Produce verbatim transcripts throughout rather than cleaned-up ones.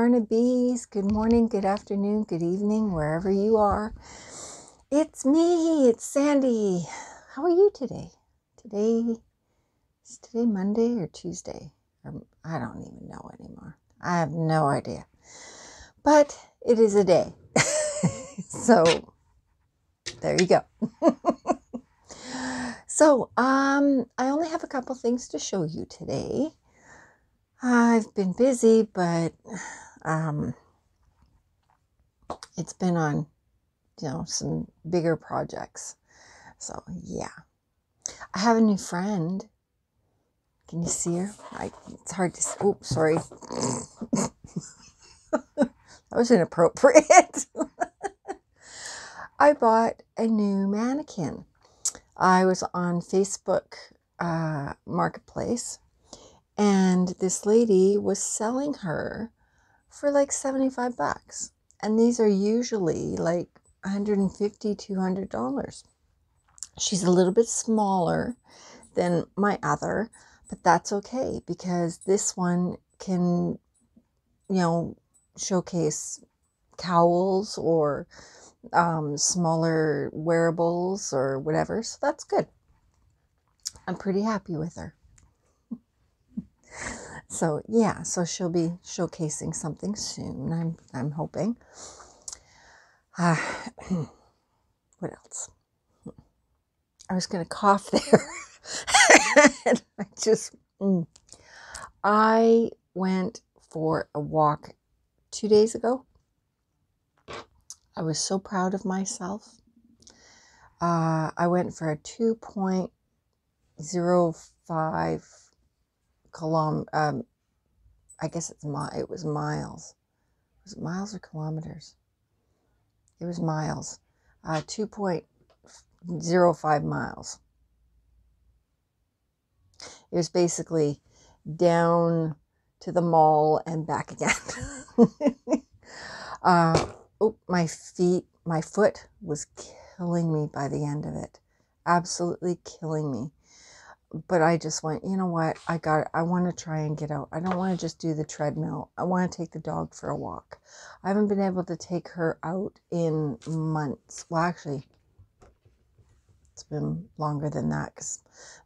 Darna Bees. Good morning, good afternoon, good evening, wherever you are. It's me, it's Sandy. How are you today? Today, is today Monday or Tuesday? Or I don't even know anymore. I have no idea. But it is a day. So, there you go. So, um, I only have a couple things to show you today. I've been busy, but um, it's been on, you know, some bigger projects. So, yeah. I have a new friend. Can you see her? I, it's hard to see. Oh, sorry. That was inappropriate. I bought a new mannequin. I was on Facebook uh, Marketplace, and this lady was selling her for like seventy-five bucks. And these are usually like one hundred fifty dollars, two hundred dollars. She's a little bit smaller than my other, but that's okay because this one can, you know, showcase cowls or um, smaller wearables or whatever. So that's good. I'm pretty happy with her. So yeah, so she'll be showcasing something soon. I'm I'm hoping. Uh, what else? I was gonna cough there. And I just mm. I went for a walk two days ago. I was so proud of myself. Uh, I went for a two point zero five. Kilom, um, I guess it's mi it was miles. Was it miles or kilometers? It was miles. Uh, two point zero five miles. It was basically down to the mall and back again. uh, oh, my feet, my foot was killing me by the end of it. Absolutely killing me. But I just went, you know what, I got it. I want to try and get out. I don't want to just do the treadmill. I want to take the dog for a walk. I haven't been able to take her out in months. Well, actually, it's been longer than that because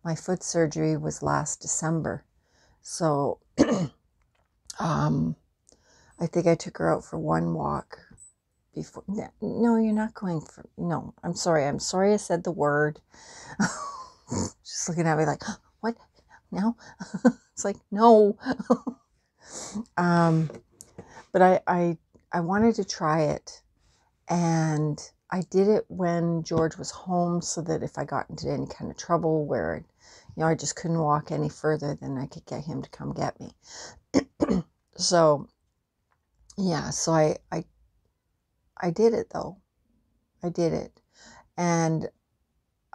my foot surgery was last December. So um, I think I took her out for one walk before. No, you're not going for, no, I'm sorry. I'm sorry I said the word. Just looking at me like, what? No? It's like, no. um, but I, I, I wanted to try it. And I did it when George was home so that if I got into any kind of trouble where, you know, I just couldn't walk any further, then I could get him to come get me. So, yeah. So I, I, I did it though. I did it. And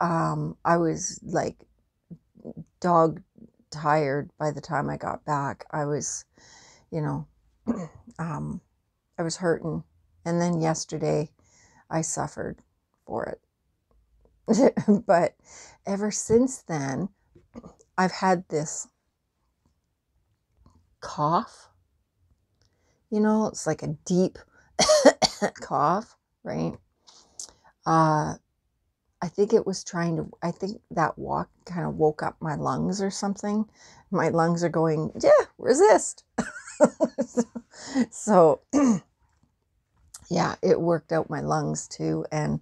Um, I was like dog tired by the time I got back. I was, you know, um, I was hurting. And then yesterday I suffered for it. But ever since then, I've had this cough. You know, it's like a deep cough, right? Uh, I think it was trying to, I think that walk kind of woke up my lungs or something. My lungs are going, yeah, resist. So, yeah, it worked out my lungs too. And,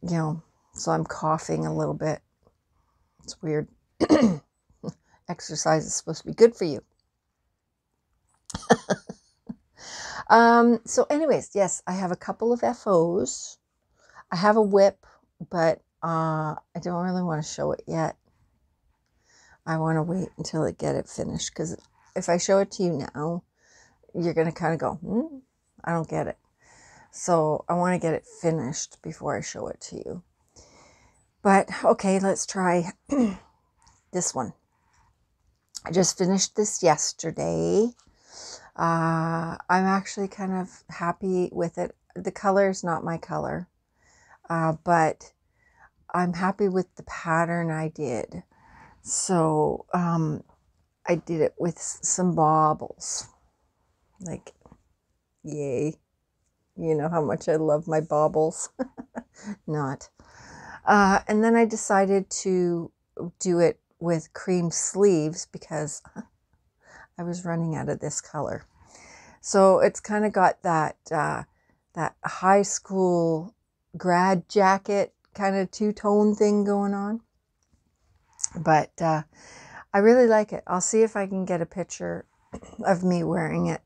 you know, so I'm coughing a little bit. It's weird. Exercise is supposed to be good for you. um, so anyways, yes, I have a couple of F Os. I have a whip. But uh, I don't really want to show it yet. I want to wait until I get it finished. Because if I show it to you now, you're going to kind of go, hmm, I don't get it. So I want to get it finished before I show it to you. But, okay, let's try this one. I just finished this yesterday. Uh, I'm actually kind of happy with it. The color is not my color. Uh, but I'm happy with the pattern I did. So um, I did it with some baubles. Like, Yay. You know how much I love my baubles. Not. Uh, and then I decided to do it with cream sleeves because I was running out of this color. So it's kind of got that, uh, that high school grad jacket kind of two-tone thing going on. But uh, I really like it. I'll see if I can get a picture of me wearing it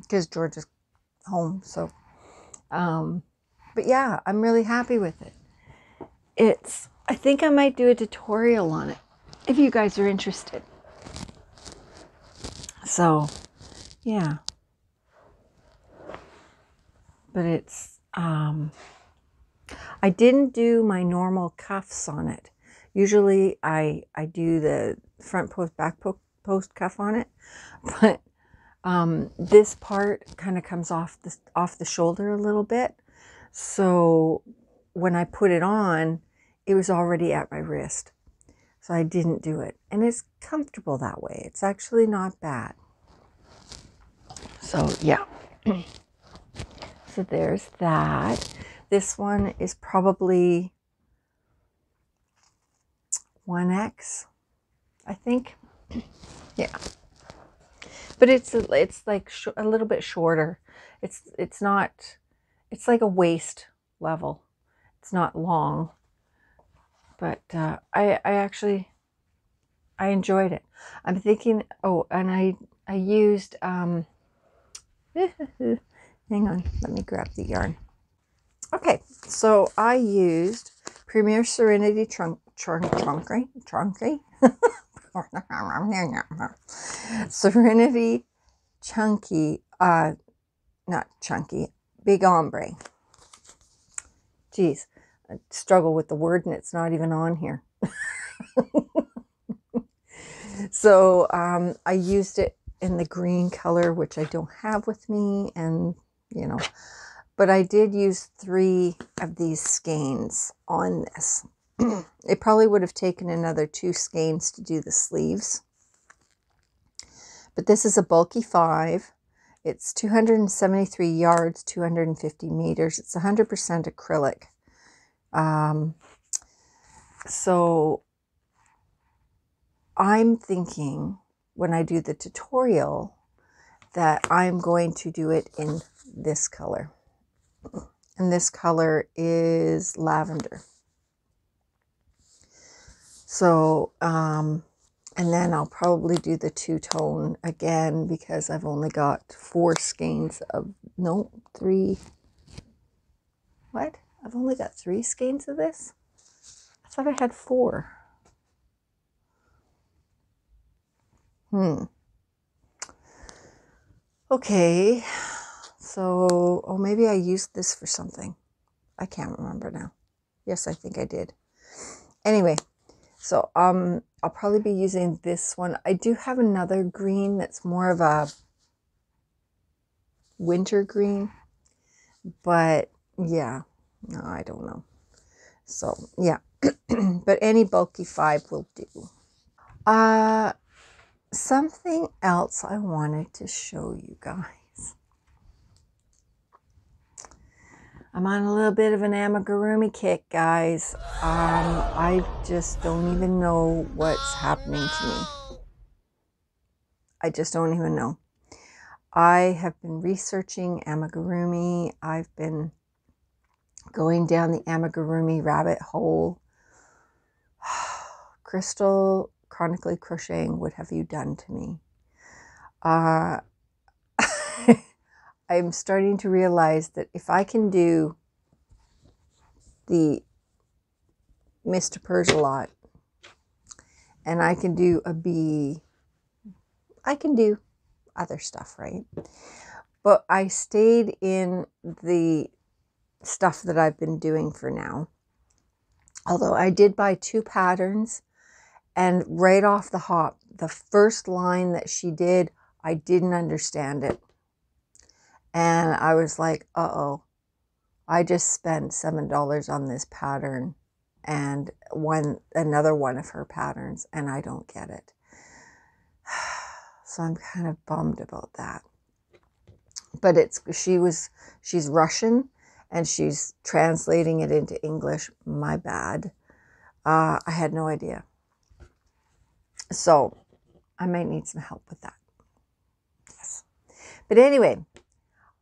because George is home. So, um, but yeah, I'm really happy with it. It's, I think I might do a tutorial on it if you guys are interested. So, yeah. But it's, um, I didn't do my normal cuffs on it. Usually I, I do the front post, back po post cuff on it, but um, this part kind of comes off the, off the shoulder a little bit. So when I put it on, it was already at my wrist. So I didn't do it. And it's comfortable that way. It's actually not bad. So yeah. So there's that. This one is probably one X, I think. Yeah. But it's it's like sh a little bit shorter. It's it's not it's like a waist level. It's not long. But uh, I I actually I enjoyed it. I'm thinking, oh, and I I used um hang on, let me grab the yarn. Okay, so I used Premier Serenity Chunky Chunky Chunky Serenity Chunky uh not chunky Big Ombre. Jeez, I struggle with the word and it's not even on here. So um I used it in the green color, which I don't have with me, and you know, but I did use three of these skeins on this. It probably would have taken another two skeins to do the sleeves. But this is a bulky five. It's two hundred seventy-three yards, two hundred fifty meters. It's one hundred percent acrylic. Um, so I'm thinking when I do the tutorial that I'm going to do it in this color. And this color is lavender. So, um, and then I'll probably do the two-tone again because I've only got four skeins of, no, three. What? I've only got three skeins of this? I thought I had four. Hmm. Okay. So, oh, maybe I used this for something. I can't remember now. Yes, I think I did. Anyway, so um, I'll probably be using this one. I do have another green that's more of a winter green. But, yeah. No, I don't know. So, yeah. But any bulky five will do. Uh, something else I wanted to show you guys. I'm on a little bit of an amigurumi kick, guys. Um, I just don't even know what's happening to me. I just don't even know. I have been researching amigurumi. I've been going down the amigurumi rabbit hole. Crystal Chronically Crocheting, what have you done to me? Uh, I'm starting to realize that if I can do the Mister Purl a lot, and I can do a bee, I can do other stuff, right? But I stayed in the stuff that I've been doing for now. Although I did buy two patterns, and right off the hop, the first line that she did, I didn't understand it. And I was like, uh-oh, I just spent seven dollars on this pattern and one another one of her patterns, and I don't get it. So I'm kind of bummed about that. but it's she was she's Russian and she's translating it into English. My bad. Uh, I had no idea. So I might need some help with that. Yes. But anyway,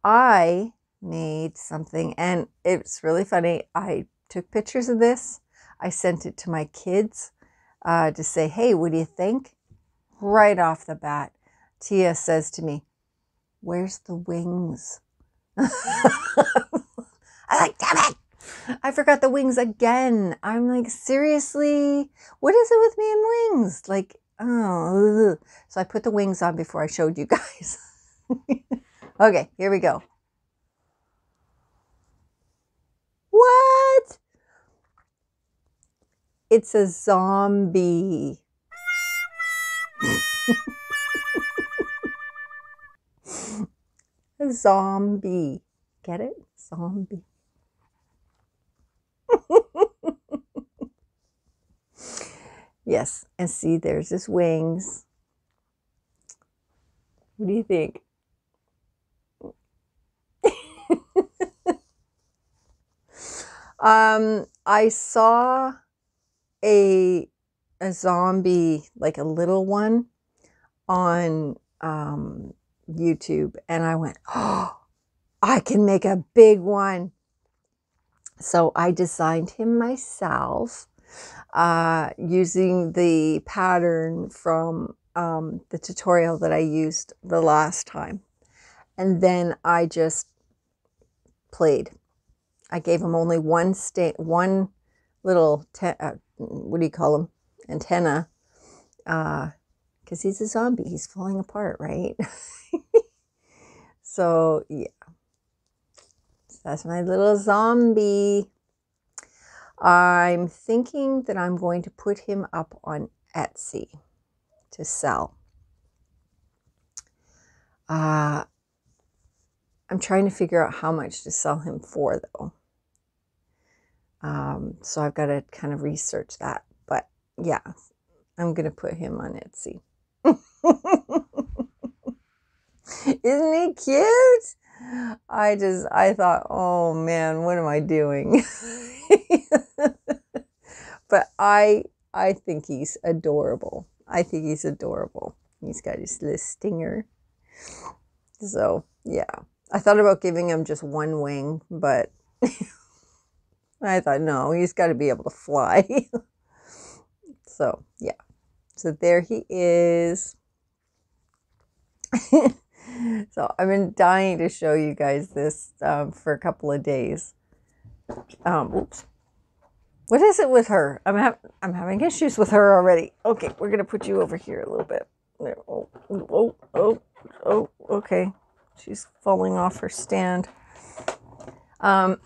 I made something and it's really funny. I took pictures of this. I sent it to my kids uh, to say, hey, what do you think? Right off the bat, Tia says to me, where's the wings? I'm like, damn it. I forgot the wings again. I'm like, seriously, what is it with me and wings? Like, oh, so I put the wings on before I showed you guys. Okay, here we go. What? It's a zombie. A zombie. Get it? Zombie. Yes, and see, there's his wings. What do you think? um, I saw a a zombie, like a little one, on um, YouTube, and I went, oh, I can make a big one. So I designed him myself uh, using the pattern from um, the tutorial that I used the last time. And then I just played. I gave him only one sta one little, uh, what do you call them? Antenna. Uh, because he's a zombie. He's falling apart, right? So, yeah. That's my little zombie. I'm thinking that I'm going to put him up on Etsy to sell. Uh, I'm trying to figure out how much to sell him for, though. Um, so I've got to kind of research that. But yeah, I'm going to put him on Etsy. Isn't he cute? I just, I thought, oh man, what am I doing? But I, I think he's adorable. I think he's adorable. He's got his little stinger. So yeah, I thought about giving him just one wing, but I thought, no, he's got to be able to fly. So yeah, so there he is. So I've been dying to show you guys this um, for a couple of days. Um, oops. What is it with her? I'm, ha I'm having issues with her already. Okay, we're going to put you over here a little bit. There. Oh, oh, oh, oh, okay. She's falling off her stand. Um,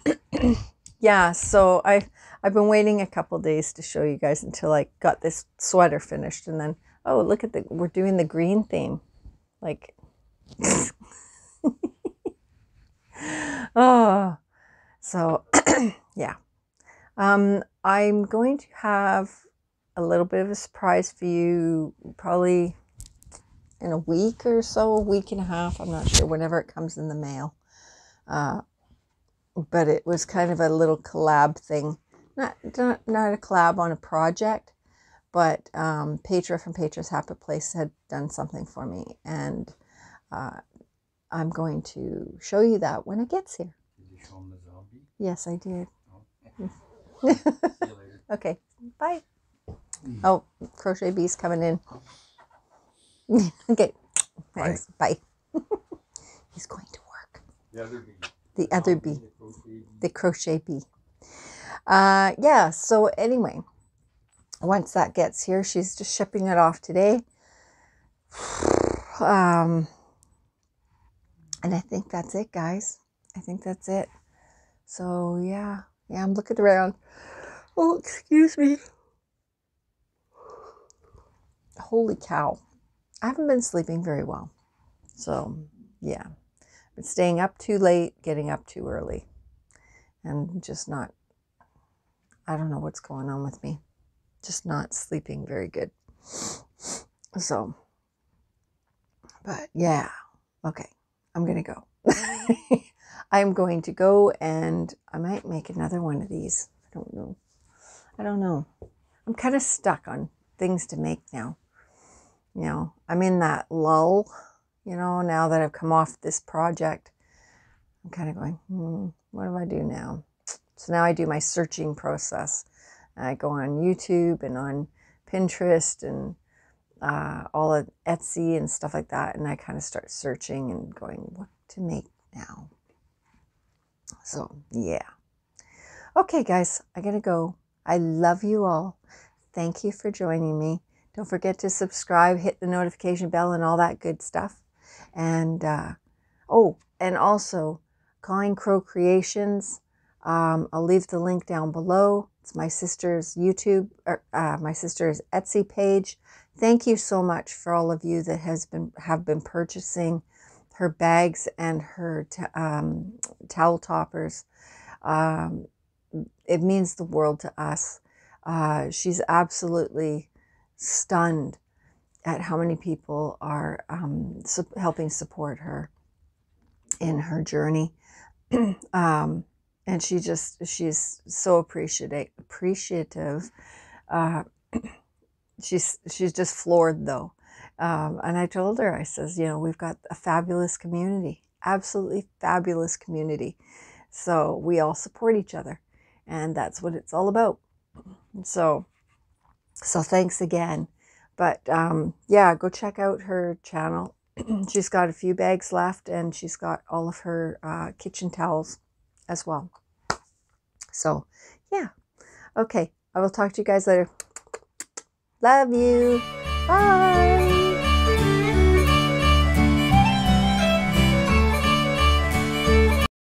yeah, so I, I've been waiting a couple of days to show you guys until I got this sweater finished. And then, oh, look at the, we're doing the green theme. Like... Oh, so yeah, um I'm going to have a little bit of a surprise for you probably in a week or so, a week and a half, I'm not sure, whenever it comes in the mail. Uh but it was kind of a little collab thing, not not, not a collab on a project, but um Petra from Petra's Happy Place had done something for me, and Uh, I'm going to show you that when it gets here. Did you show him the zombie? Yes, I did. Oh. See you later. Okay, bye. Mm. Oh, Crochet Bee's coming in. Okay, thanks. Bye. Bye. He's going to work. The other bee. The, the other bee. The crochet bee. The crochet bee. Uh, yeah, so anyway, once that gets here, she's just shipping it off today. um... And I think that's it, guys. I think that's it. So, yeah. Yeah, I'm looking around. Oh, excuse me. Holy cow. I haven't been sleeping very well. So, yeah. I've been staying up too late, getting up too early. And just not... I don't know what's going on with me. Just not sleeping very good. So, but, yeah. Okay. I'm gonna go. I'm going to go and I might make another one of these. I don't know. I don't know. I'm kind of stuck on things to make now. You know, I'm in that lull, you know, now that I've come off this project. I'm kind of going, hmm, what do I do now? So now I do my searching process. I go on YouTube and on Pinterest and uh, all of Etsy and stuff like that. And I kind of start searching and going, what to make now? So, yeah. Okay, guys, I gotta go. I love you all. Thank you for joining me. Don't forget to subscribe, hit the notification bell and all that good stuff. And, uh, oh, and also, Cawing Crow Creations. Um, I'll leave the link down below. It's my sister's YouTube, or, uh, my sister's Etsy page. Thank you so much for all of you that has been have been purchasing her bags and her t um, towel toppers. Um, it means the world to us. Uh, she's absolutely stunned at how many people are um, su helping support her in her journey. um, and she just, she's so appreciative, appreciative. Uh, she's, she's just floored though. Um, and I told her, I says, you know, we've got a fabulous community, absolutely fabulous community. So we all support each other and that's what it's all about. So, so thanks again. But, um, yeah, go check out her channel. She's got a few bags left and she's got all of her uh, kitchen towels as well. So, yeah. Okay. I will talk to you guys later. Love you. Bye.